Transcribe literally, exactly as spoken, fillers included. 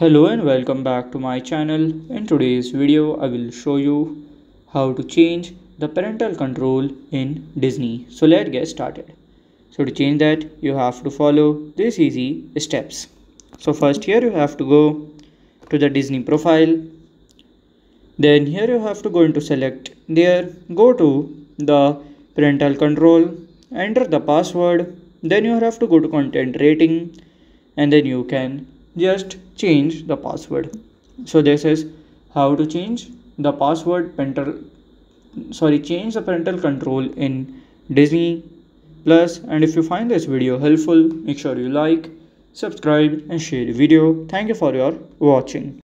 Hello and welcome back to my channel. In today's video I will show you how to change the parental control in Disney. So let's get started. So to change that you have to follow these easy steps. So first here you have to go to the Disney profile. Then here you have to go into select there. Go to the parental control. Enter the password. Then you have to go to content rating. And then you can just change the password. So this is how to change the password parental sorry change the parental control in Disney Plus. And if you find this video helpful, make sure you like, subscribe and share the video. Thank you for your watching.